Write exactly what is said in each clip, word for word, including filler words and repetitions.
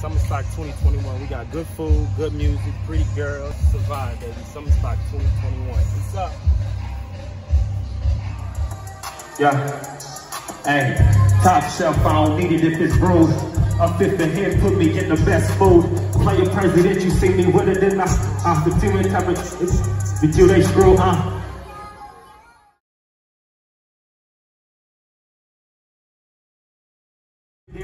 SummerStock twenty twenty-one. We got good food, good music, pretty girls. Survive, baby. SummerStock twenty twenty-one. What's up? Yeah. Hey, top shelf. I don't need it if it's bruised. A fifth of him put me in the best food. Play a president, you see me with it, then I. I'm the team type of. Until they screw up.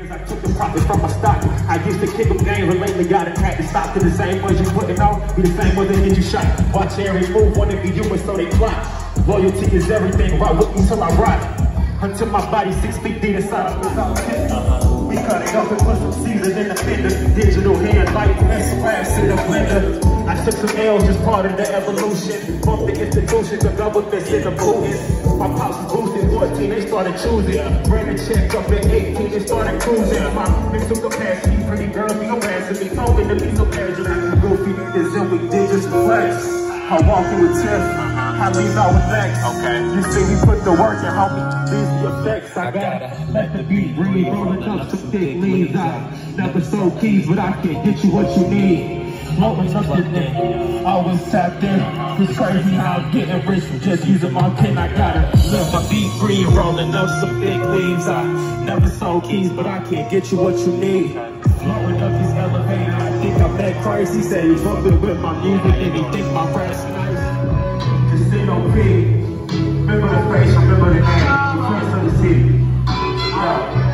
I took the profits from my stock. I used to kick them game, but lately got it packed. Stop to the same ones you putting on, be the same ones that get you shot. Watch every move, wanna be you, and so they plot. Loyalty is everything, rock with me till I rot. Until my body six feet deep inside, I'm without uh-huh. We cut it off and put some season in the fender. Digital hand light, mess flash in the blender. I took some L's, just part of the evolution. Bumped the institution, the double fist in the booties. My pops boosted, fourteen, they started choosing. Ran a check up at eighteen, they started cruising. My mental capacity, pretty girls be harassing me. Hoping to be so paranoid, I'm goofy, is in with digits flex. I walk through a test, I leave out with X. Okay. You see me put the work and help me these the effects. I, I gotta, gotta let the beat breathe, rolling up some thick leaves. I never sold keys, but I can get you what you need. Always up to that, always tapped in. It's crazy how I'm getting rich from just using my pen. I gotta let my beat breathe, rolling up some thick leaves. I never sold keys, but I can't get you what you need. Blowing up these elevators, I think I'm that crazy. Say he's bumping with my music and he think my rap's nice. Casino P, remember the face, remember the name. Friends of the city. Yeah.